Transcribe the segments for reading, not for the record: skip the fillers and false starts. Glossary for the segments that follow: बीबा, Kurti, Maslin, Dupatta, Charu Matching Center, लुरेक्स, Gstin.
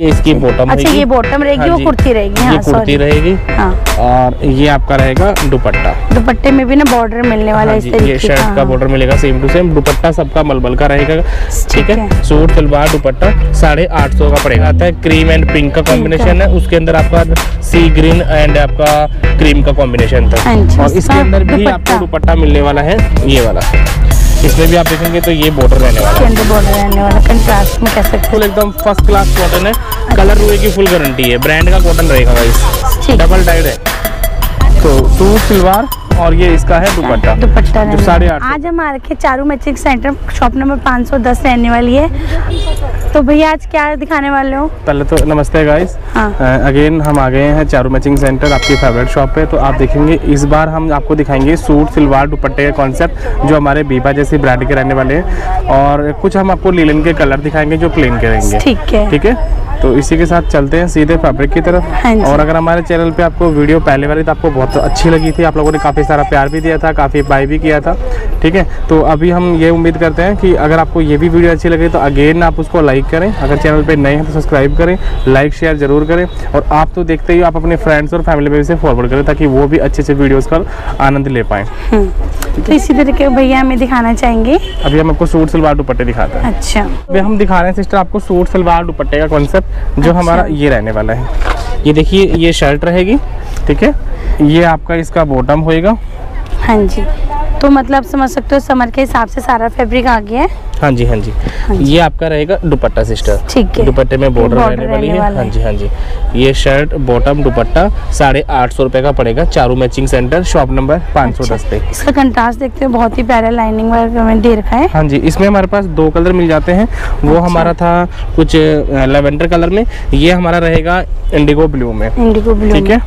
ये इसकी बॉटम, अच्छा ये बॉटम रहेगी, वो कुर्ती रहेगी, ये कुर्ती रहेगी। और ये आपका रहेगा दुपट्टा, दुपट्टे में भी ना बॉर्डर मिलने वाला है इस तरीके, ये शर्ट का बॉर्डर मिलेगा सेम टू सेम, दुपट्टा सबका मलमल का रहेगा। ठीक है, सूट सलवार दुपट्टा 850 का पड़ेगा। आता है क्रीम एंड पिंक का कॉम्बिनेशन है, उसके अंदर आपका सी ग्रीन एंड आपका क्रीम का कॉम्बिनेशन था। और इसके अंदर भी आपको दुपट्टा मिलने वाला है, ये वाला इसमें भी आप देखेंगे तो ये बॉर्डर रहने वाला है, बॉर्डर रहने वाला कंट्रास्ट में, कैसे फुल एकदम फर्स्ट क्लास कॉटन है। कलर हुए की फुल गारंटी है, ब्रांड का कॉटन रहेगा गाइस, डबल टाइड है। तो सूट सलवार और ये इसका है दुपट्टा, दुपट्टा जो 850। आज हमारे के Charu matching centre shop number 510 रहने वाली है। तो भैया आज क्या दिखाने वाले हो? पहले तो नमस्ते गाइस, अगेन हम आ गए हैं चारू मैचिंग सेंटर, आपकी फेवरेट शॉप है। तो आप देखेंगे इस बार हम आपको दिखाएंगे सूट सलवार दुपट्टे का कॉन्सेप्ट, जो हमारे बीबा जैसी ब्रांड के रहने वाले हैं। और कुछ हम आपको लीलन के कलर दिखाएंगे जो प्लेन के रहेंगे। ठीक है, ठीक है, तो इसी के साथ चलते हैं सीधे फैब्रिक की तरफ। और अगर हमारे चैनल पे आपको वीडियो पहली बार तो आपको बहुत अच्छी लगी थी, आप लोगों ने काफ़ी सारा प्यार भी दिया था, काफ़ी बाय भी किया था। ठीक है, तो अभी हम ये उम्मीद करते हैं कि अगर आपको ये भी वीडियो अच्छी लगी तो अगेन आप उसको लाइक करें, अगर चैनल पे नए हैं तो सब्सक्राइब करें, लाइक शेयर जरूर करें। और आप तो देखते ही आप अपने फ्रेंड्स और फैमिली में इसे फॉरवर्ड करें, ताकि वो भी अच्छे अच्छे वीडियोज़ का आनंद ले पाएँ। तो इसी तरीके भैया हमें दिखाना चाहेंगे, अभी हम आपको सूट सलवार दुपट्टे दिखाते हैं। अच्छा, अभी हम दिखा रहे हैं सिस्टर आपको सूट सलवार दुपट्टे का कॉन्सेप्ट, जो हमारा ये रहने वाला है। ये देखिए, ये शर्ट रहेगी, ठीक है, ये आपका इसका बॉटम होएगा। हाँ जी, तो मतलब समझ सकते हो समर के हिसाब से सारा फैब्रिक आ गया है। हाँ जी, हाँ जी, हाँ जी। ये आपका रहेगा दुपट्टा सिस्टर, ठीक है, दुपट्टे में बॉर्डर रहने वाली है। हाँ जी, हाँ जी, ये शर्ट बॉटम दुपट्टा 850 रुपए का पड़ेगा, Charu matching centre shop number 510 पे। इसका कंट्रास्ट देखते हैं, बहुत ही प्यारा लाइनिंग वर्क दे रखा है। हाँ जी, इसमें हमारे पास दो कलर मिल जाते हैं, वो हमारा था कुछ लैवेंडर कलर में, ये हमारा रहेगा इंडिगो ब्लू में, इंडिगो ब्लू। ठीक है,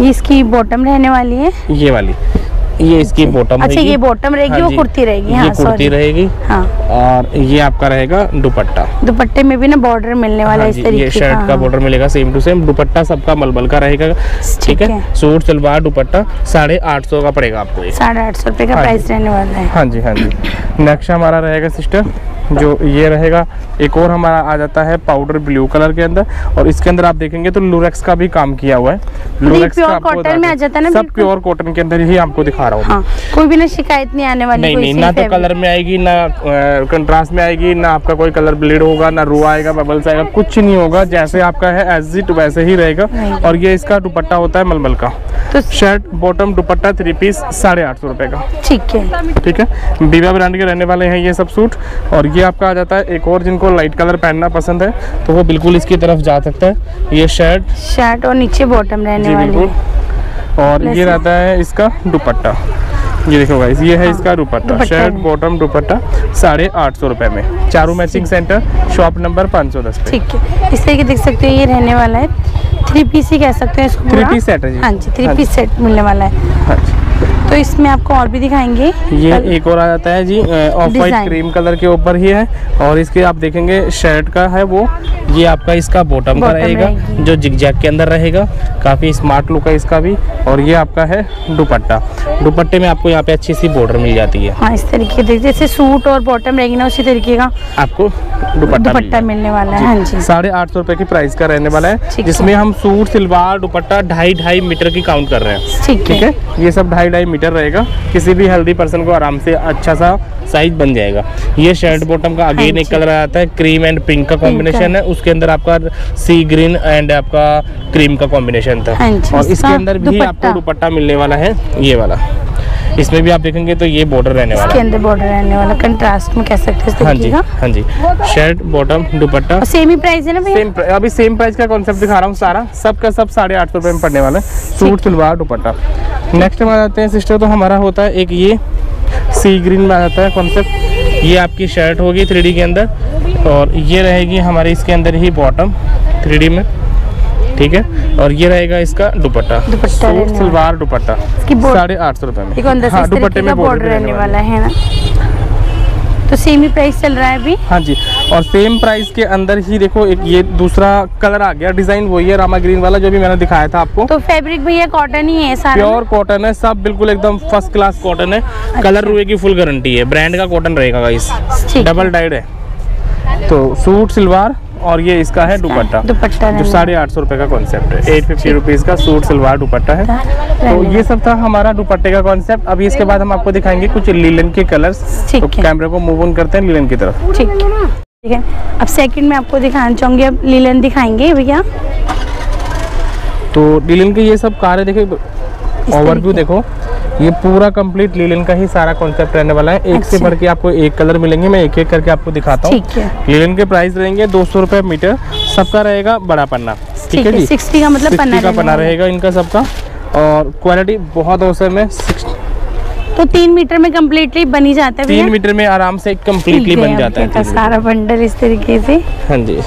ये इसकी बॉटम रहने वाली है, ये वाली, ये इसकी बॉटम, अच्छा ये बॉटम रहेगी, वो कुर्ती रहेगी, ये कुर्ती रहेगी। और ये आपका रहेगा दुपट्टा, दुपट्टे में भी ना बॉर्डर मिलने वाला है इस तरीके, ये शर्ट का बॉर्डर मिलेगा सेम टू सेम, दुपट्टा सबका मलमल का रहेगा। ठीक है, सूट सलवार दुपट्टा 850 का पड़ेगा आपको, 850 रुपए का प्राइस रहने वाला है। हाँ जी, हाँ जी। नेक्स्ट हमारा रहेगा सिस्टर जो ये रहेगा, एक और हमारा आ जाता है पाउडर ब्लू कलर के अंदर, और इसके अंदर आप देखेंगे तो लुरेक्स का भी काम किया हुआ है, लुरेक्स का कॉटन में आ जाता है ना, सब प्योर कॉटन के अंदर ही आपको दिखा रहा हूँ। कोई भी ना शिकायत नहीं आने वाली, नहीं ना तो कलर में आएगी, ना कंट्रास्ट में आएगी, ना आपका कोई कलर ब्लीड होगा, ना रू आएगा, बबल्स आएगा, कुछ नहीं होगा, जैसे आपका है एज इट वैसे ही रहेगा। और ये इसका दुपट्टा होता है मलमल का, तो शर्ट बॉटम दुपट्टा 3 पीस 850 रुपए का। ठीक है, ठीक है, बीबा ब्रांड के रहने वाले हैं ये सब सूट। और ये आपका आ जाता है एक और, जिनको लाइट कलर पहनना पसंद है तो वो बिल्कुल इसकी तरफ जा सकता है। ये शर्ट और नीचे बॉटम रहने वाली है। और ये रहता है इसका दुपट्टा, ये देखो गाइस, ये है इसका दुपट्टा, शर्ट बॉटम दुपट्टा 850 रुपए में, Charu matching centre shop number 510 पे। ठीक है, इस तरीके देख सकते हो ये रहने वाला है, 3 पीस ही कह सकते हैं इसको, 3 पीस सेट है। हाँ जी, 3 पीस सेट मिलने वाला है। हाँ जी, तो इसमें आपको और भी दिखाएंगे। ये एक और आ जाता है जी, ऑफ वाइट क्रीम कलर के ऊपर ही है, और इसके आप देखेंगे शर्ट का है वो, ये आपका इसका बॉटम का रहेगा जो जिगजैग के अंदर रहेगा, काफ़ी स्मार्ट लुक है इसका भी। और ये आपका है दुपट्टा, दुपट्टे में आपको यहाँ पे अच्छी सी बॉर्डर मिल जाती है। हाँ, इस तरीके देखिए, जैसे सूट और बॉटम रहेगी ना उसी तरीके का आपको दुपट्टा मिलने वाला है। 850 रुपए की प्राइस का रहने वाला है, जिसमें हम सूट सलवार दुपट्टा 2.5 मीटर की काउंट कर रहे हैं। ठीक है, ये सब 2.5 मीटर रहेगा, किसी भी हेल्दी पर्सन को आराम से अच्छा सा साइज बन जाएगा। ये शर्ट बॉटम का अगेन एक कलर आता है, क्रीम एंड पिंक का कॉम्बिनेशन है, उसके अंदर आपका सी ग्रीन एंड आपका क्रीम का कॉम्बिनेशन था। और इसके अंदर भी आपको दुपट्टा मिलने वाला है, ये वाला, इसमें भी आप देखेंगे तो ये बॉर्डर रहने वाला, इसके अंदर बॉर्डर रहने वाला कंट्रास्ट में कह सकते हैं। हाँ जी, हाँ जी, शर्ट बॉटम दुपट्टा सेम ही प्राइस है ना भैया, अभी सेम प्राइस का कॉन्सेप्ट दिखा रहा हूँ, सारा सब का सब 850 रुपए में पड़ने वाला है, सूट सलवार दुपट्टा। नेक्स्ट में आ जाते हैं सिस्टर, तो हमारा होता है एक ये सी ग्रीन में आ जाता है कॉन्सेप्ट, ये आपकी शर्ट होगी 3D के अंदर, और ये रहेगी हमारे इसके अंदर ही बॉटम 3D में। ठीक है, और ये रहेगा इसका दुपट्टा, सूट सलवार दुपट्टा 850 रुपए में। हाँ, दुपट्टे में बॉर्डर रहने वाला है ना, तो सेम ही प्राइस चल रहा है अभी। हाँ जी, और सेम प्राइस के अंदर ही देखो एक ये दूसरा कलर आ गया, डिजाइन वही है रामा ग्रीन वाला जो भी मैंने दिखाया था आपको। तो फैब्रिक भैया कॉटन ही है, सारा प्योर कॉटन है, सब बिल्कुल एकदम फर्स्ट क्लास कॉटन है। अच्छा। कलर हुए की फुल गारंटी है, ब्रांड का कॉटन रहेगा गाइस, डबल टाइड है। तो सूट सलवार और ये इसका है दुपट्टा, जो 850 रुपए का कॉन्सेप्ट है। 850 रुपीज का सूट सलवार दुपट्टा है। तो ये सब था हमारा दुपट्टे का कॉन्सेप्ट। अभी इसके बाद हम आपको दिखाएंगे कुछ लीलन के कलर्स। तो कैमरे को मूव ऑन करते हैं लीलन की तरफ। ठीक है, अब सेकंड में आपको दिखाना चाहूंगी, अब लीलन दिखाएंगे भैया। तो लीलन के ये सब कार्य देखे, ओवरव्यू देखो, ये पूरा कंप्लीट लीलन का ही सारा कॉन्सेप्ट रहने वाला है। एक से बढ़ के आपको एक कलर मिलेंगे, मैं एक एक करके आपको दिखाता हूँ। लीलन के प्राइस रहेंगे 200 रुपए मीटर, सबका रहेगा बड़ा पन्ना। ठीक है, 60 का मतलब पन्ना रहेगा इनका सबका, और क्वालिटी बहुत औसम है। तो 3 मीटर में कम्प्लीटली बनी जाता है, 3 मीटर में आराम से कम्प्लीटली बन जाता है सारा बंडल इस तरीके से। हाँ जी,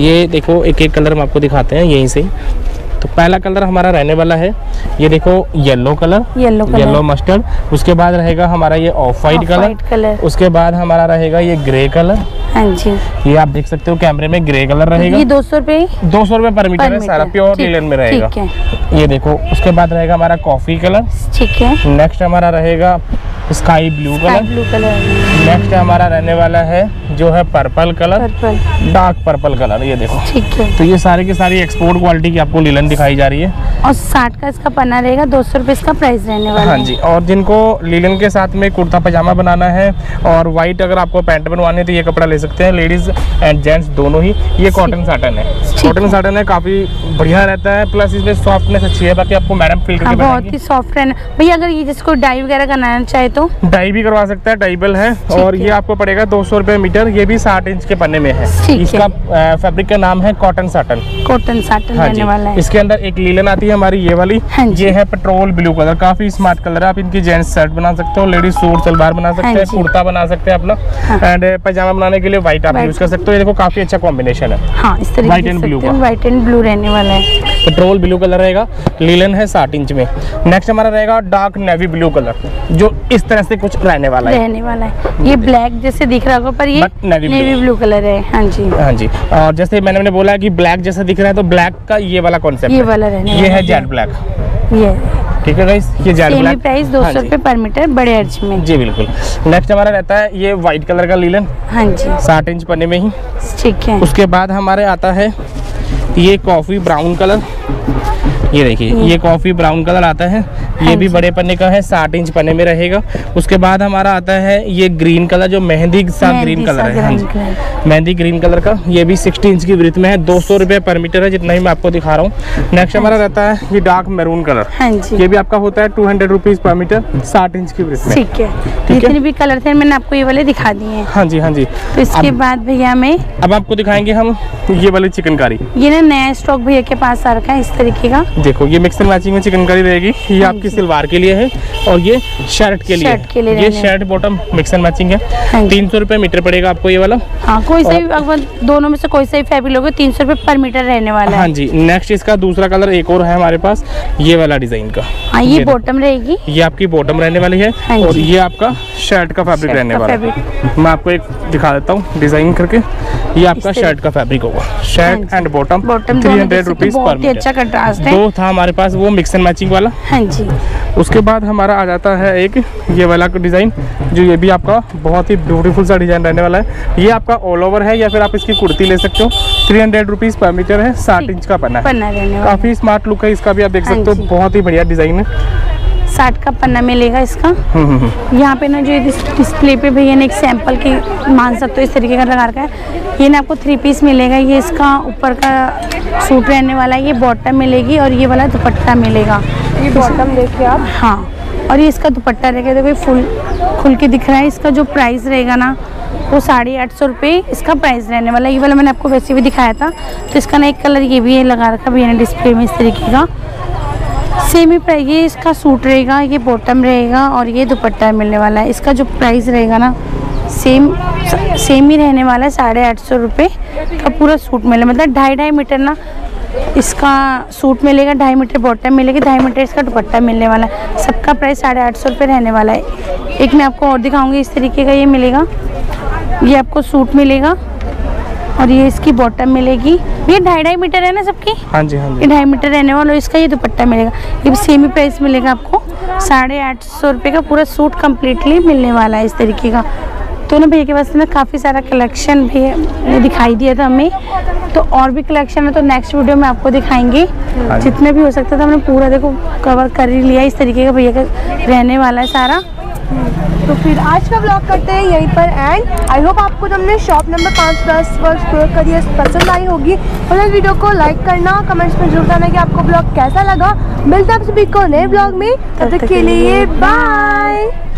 ये देखो एक एक कलर हम आपको दिखाते हैं यहीं से। तो पहला कलर हमारा रहने वाला है, ये देखो येलो कलर, येलो मस्टर्ड। उसके बाद रहेगा हमारा ये ऑफ वाइट कलर। उसके बाद हमारा रहेगा ये ग्रे कलर। हाँ जी, ये आप देख सकते हो कैमरे में ग्रे कलर रहेगा। ये 200 रुपए पर मीटर है, सारा प्योर लीलन में रहेगा। ये देखो, उसके बाद रहेगा हमारा कॉफी कलर। ठीक है, नेक्स्ट हमारा रहेगा स्काई ब्लू कलर। नेक्स्ट हमारा रहने वाला है जो है purple colour, dark purple colour. ये देखो, ठीक है। तो ये सारे के सारी एक्सपोर्ट क्वालिटी की आपको लीलन दिखाई जा रही है, और 60 का इसका पन्ना रहेगा, 200 रुपए इसका प्राइस रहने वाला। हाँ जी, और जिनको लीलन के साथ में कुर्ता पजामा बनाना है और व्हाइट अगर आपको पैंट बनवाने तो ये कपड़ा ले सकते हैं, लेडीज एंड जेंट्स दोनों ही। ये कॉटन साटन है, काफी बढ़िया रहता है, प्लस इसमें सॉफ्टनेस अच्छी है। बाकी आपको मैडम फील करके बहुत ही सॉफ्ट है भैया। अगर ये जिसको डाई वगैरह करना चाहे तो डाई भी करवा सकता है, डाइबल है। और ये आपको पड़ेगा 200 रुपए मीटर, ये भी 60 इंच के पन्ने में है। इसका फैब्रिक का नाम है कॉटन साटन, रहने वाला है। इसके अंदर एक लीलन आती है हमारी, ये वाली। ये है पेट्रोल ब्लू कलर, काफी स्मार्ट कलर है। आप इनकी जेंट्स शर्ट बना सकते हो, लेडीज सूट सलवार बना सकते हैं, कुर्ता बना सकते हैं अपना, एंड पजामा बनाने के लिए व्हाइट आप यूज कर सकते हो। ये देखो काफी अच्छा कॉम्बिनेशन है, व्हाइट एंड ब्लू का, व्हाइट एंड ब्लू रहने वाला है। पेट्रोल ब्लू कलर रहेगा, लीलन है 60 इंच में। नेक्स्ट हमारा रहेगा डार्क नेवी ब्लू कलर, जो इस तरह से कुछ रहने वाला है। ये ब्लैक जैसे दिख रहा होगा, पर ये नेवी ब्लू कलर है। हाँ जी, हाँ जी। और जैसे मैंने बोला कि ब्लैक जैसा दिख रहा है, तो ब्लैक का ये वाला कॉन्सेप्ट, ये वाला रहने, ये है जेट ब्लैक। ठीक है गाइस, ये जेट ब्लैक, प्राइस 200 रुपए पर मीटर, बड़े अर्ज में। जी बिल्कुल। नेक्स्ट हमारा रहता है ये व्हाइट कलर का लीलन। हाँ जी, 60 इंच पन्ने में ही। ठीक है, उसके बाद हमारे आता है ये कॉफी ब्राउन कलर। ये देखिए, ये कॉफी ब्राउन कलर आता है, ये भी बड़े पन्ने का है, 60 इंच पन्ने में रहेगा। उसके बाद हमारा आता है ये ग्रीन कलर, जो मेहंदी सा ग्रीन कलर है, मेहंदी ग्रीन कलर का। ये भी 60 इंच की ब्रीथ में है, 200 रुपए पर मीटर है, जितना ही मैं आपको दिखा रहा हूँ। नेक्स्ट हमारा रहता है ये डार्क मैरून कलर, ये भी आपका होता है 200 रुपीज पर मीटर, 60 इंच की ब्रीथ में। ठीक है, जितने भी कलर थे मैंने आपको ये वाले दिखा दिए। हाँ जी, हाँ जी। तो इसके बाद भैया मैं अब आपको दिखाएंगे हम ये वाली चिकनकारी। ये ना नया स्टॉक भैया के पास आ रखा है इस तरीके का। देखो, ये मिक्स एंड मैचिंग में चिकनकारी रहेगी। ये आपकी सलवार के लिए है, और ये शर्ट के लिए, ये shirt bottom mix and matching है। 300 रुपए मीटर पड़ेगा आपको ये वाला। हाँ, कोई से अगर दोनों में से कोई सा भी फैब्रिक लोगे, 300 रुपए पर मीटर रहने वाला है। हाँ जी। नेक्स्ट इसका दूसरा कलर एक और है हमारे पास, ये वाला डिजाइन का। हाँ, ये बॉटम रहेगी, ये आपकी बॉटम रहने वाली है, और ये आपका शर्ट का फैब्रिक रहने वाला है। मैं आपको एक दिखा देता हूँ डिजाइन करके। ये आपका शर्ट का फैब्रिक होगा, shirt and bottom, 300 rupees per metre. अच्छा कंट्रास्ट है। दो था हमारे पास वो मिक्स एंड मैचिंग वाला। हाँ जी। उसके बाद हमारा आ जाता है एक ये वाला डिज़ाइन, जो ये भी आपका बहुत ही ब्यूटीफुल सा डिज़ाइन रहने वाला है। ये आपका ऑल ओवर है, या फिर आप इसकी कुर्ती ले सकते हो। 300 रुपीज़ पर मीटर है, 60 इंच का पन्ना है। काफ़ी स्मार्ट लुक है इसका भी, आप देख सकते हो, बहुत ही बढ़िया डिज़ाइन है। 60 का पन्ना मिलेगा इसका। यहाँ पे ना जो डिस्प्ले पे भैया ने एक सैंपल की मान सकते हो, इस तरीके का लगा रखा है। ये ना आपको 3 पीस मिलेगा। ये इसका ऊपर का सूट रहने वाला है, ये बॉटम मिलेगी, और ये वाला दुपट्टा मिलेगा। ये बॉटम देखिए आप। हाँ, और ये इसका दुपट्टा रहेगा, देखो ये फुल खुल के दिख रहा है। इसका जो प्राइस रहेगा ना, वो 850 रुपये इसका प्राइस रहने वाला है। ये वाला मैंने आपको वैसे भी दिखाया था। तो इसका ना एक कलर ये भी लगा रखा भैया ने डिस्प्ले में, इस तरीके का सेम ही प्राइस। ये इसका सूट रहेगा, ये बॉटम रहेगा, और ये दुपट्टा मिलने वाला है। इसका जो प्राइस रहेगा ना, सेम ही रहने वाला है। 850 रुपये का पूरा सूट मिलेगा, मतलब 2.5 मीटर ना इसका सूट मिलेगा, 2.5 मीटर बॉटम मिलेगी, 2.5 मीटर इसका दुपट्टा मिलने वाला है। सबका प्राइस 850 रुपये रहने वाला है। एक मैं आपको और दिखाऊंगी, इस तरीके का ये मिलेगा। ये आपको सूट मिलेगा, और ये इसकी बॉटम मिलेगी। ये 2.5 मीटर है ना सबकी। हाँ जी, हाँ जी। ये 2.5 मीटर रहने वाला, और इसका ये दुपट्टा मिलेगा। ये भी सेम ही प्राइस मिलेगा आपको। 850 रुपये का पूरा सूट कम्प्लीटली मिलने वाला है, इस तरीके का। तो ना भैया के पास ना काफ़ी सारा कलेक्शन भी दिखाई दिया था हमें, तो और भी कलेक्शन है तो नेक्स्ट वीडियो में आपको दिखाएंगे। जितने भी हो सकता था हमने पूरा देखो कवर कर ही लिया, इस तरीके का भैया का रहने वाला है सारा। तो फिर आज का ब्लॉग करते हैं यहीं पर एंड। आई होप आपको हमने शॉप नंबर 5 पर एक्सप्लोर करिए पसंद आई होगी। तो वीडियो को लाइक करना, कमेंट्स में जरूर बताना कि आपको ब्लॉग कैसा लगा। मिलते हैं आप सभी को नए ब्लॉग में, तब तक के लिए बाय।